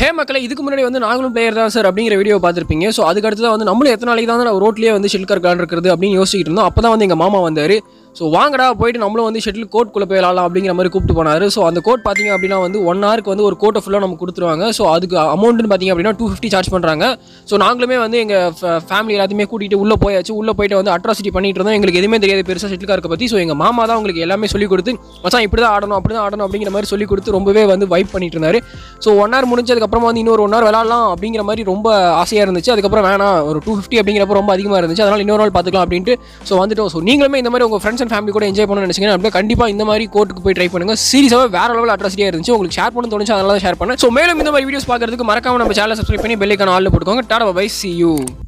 ஹே மக்களே, இதுக்கு முன்னாடி வந்து நாங்களும் பிளேயர் தான் சார் அப்படிங்கிற வீடியோ பார்த்துருப்பீங்க. ஸோ அதுக்கடுத்து தான் வந்து நம்மளும் எத்தனை நாளைக்கு தான் நான் ரோட்லேயே வந்து ஷெட்டில் கார்க் இருக்கிறது அப்படின்னு யோசிச்சுட்டு இருந்தோம். அப்போ தான் வந்து எங்கள் மாமா வந்தார். ஸோ வாங்கடா போயிட்டு நம்மளும் வந்து ஷெட்டில் கோட் குள்ளே போய் விளாடலாம் அப்படிங்கிற மாதிரி கூப்பிட்டு போனார். ஸோ அந்த கோட் பார்த்திங்க அப்படின்னா வந்து 1 ஹவருக்கு வந்து ஒரு கோட்டை ஃபுல்லாக நம்ம கொடுத்துருவாங்க. ஸோ அதுக்கு அமௌண்ட்டுன்னு பார்த்திங்க அப்படின்னா 250 சார்ஜ் பண்ணுறாங்க. ஸோ நாங்களுமே வந்து எங்கள் ஃபேமிலி எல்லாத்தையுமே கூட்டிகிட்டு உள்ளே போயாச்சு. உள்ளே போயிட்டு வந்து அட்ராசிட்டி பண்ணிட்டு இருந்தோம். எங்களுக்கு எதுவுமே தெரியாது பெருசாக ஷெட்டில் கார்க்கை பற்றி. ஸோ எங்கள் மாமா தான் உங்களுக்கு எல்லாமே சொல்லிக் கொடுத்து, மச்சான் இப்படி தான் ஆடணும் அப்படி தான் ஆடணும் அப்படிங்கிற மாதிரி சொல்லிக் கொடுத்து ரொம்பவே வந்து வைப் பண்ணிட்டு இருந்தார். ஸோ 1 ஹவர் முடிஞ்சதுக்கப்புறமா வந்து இன்னொரு 1 ஹவர் விளாடலாம் அப்படிங்கிற மாதிரி ரொம்ப ஆசையாக இருந்துச்சு. அதுக்கப்புறம் வேணாம், ஒரு 250 அப்படிங்கிறப்ப ரொம்ப அதிகமாக இருந்துச்சு, அதனால் இன்னொரு நாள் பார்த்துக்கலாம் அப்படின்ட்டு ஸோ வந்துவிட்டோம். ஸோ நீங்களுமே இந்த மாதிரி உங்கள் ஃப்ரெண்ட்ஸ் அண்ட் ஃபேமிலி கூட என்ஜாய் பண்ணணும்னு நினைச்சீங்கன்னா அப்படியே கண்டிப்பாக இந்த மாதிரி கோட்டுக்கு போய் ட்ரை பண்ணுங்கள். சீரியஸாக வேறு லெவல் அட்ராசிட்டியாக இருந்துச்சு. உங்களுக்கு ஷேர் பண்ண தோணுச்சு, அதனால தான் ஷேர் பண்ணேன். ஸோ மேலும் இந்த மாதிரி வீடியோஸ் பார்க்குறதுக்கு மறக்காம நம்ம சேனலை சப்ஸ்கிரைப் பண்ணி பெல் ஐக்கான ஆல்ல போட்டுக்கோங்க. Tata bye, see you.